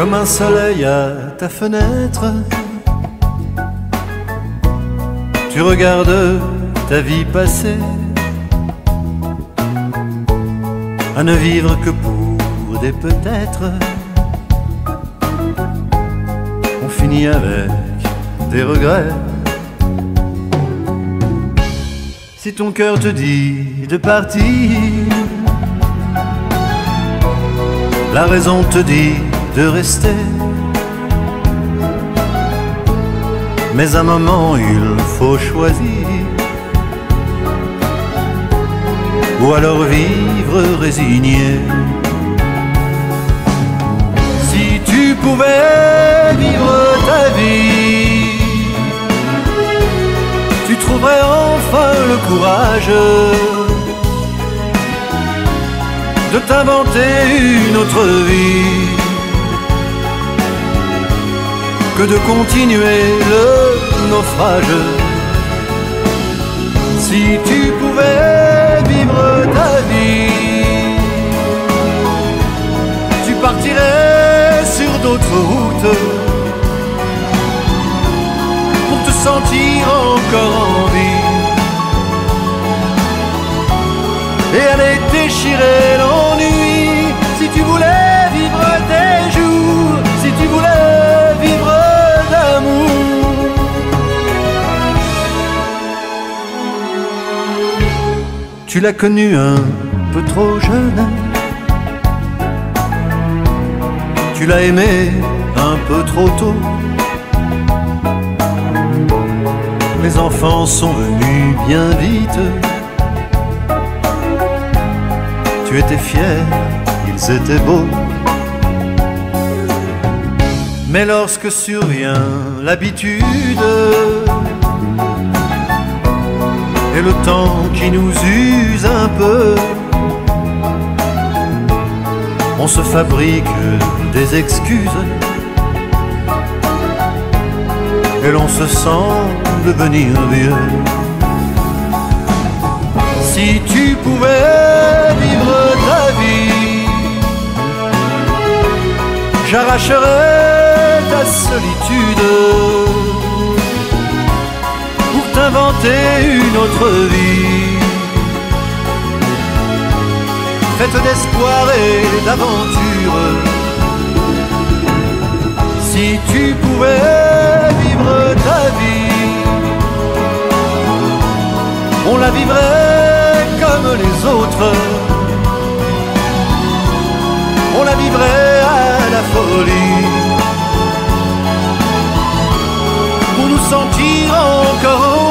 comme un soleil à ta fenêtre. Tu regardes ta vie passer, à ne vivre que pour des peut-être. On finit avec des regrets. Si ton cœur te dit de partir, la raison te dit de rester. Mais un moment il faut choisir, ou alors vivre résigné. Si tu pouvais vivre ta vie, tu trouverais enfin le courage de t'inventer une autre vie que de continuer le naufrage. Si tu pouvais vivre ta vie, tu partirais sur d'autres routes pour te sentir encore en vie et aller déchirer l'ennui. Si tu voulais vivre tes jours, si tu voulais vivre d'amour. Tu l'as connu un peu trop jeune, tu l'as aimé un peu trop tôt. Les enfants sont venus bien vite. Tu étais fier, ils étaient beaux. Mais lorsque survient l'habitude et le temps qui nous use un peu, on se fabrique des excuses et l'on se sent devenir vieux. Si tu pouvais vivre ta vie, j'arracherais ta solitude pour t'inventer une autre vie faite d'espoir et d'aventure. Si tu pouvais vivre ta vie, on la vivrait comme les autres, on la vivrait à la folie pour nous sentir encore.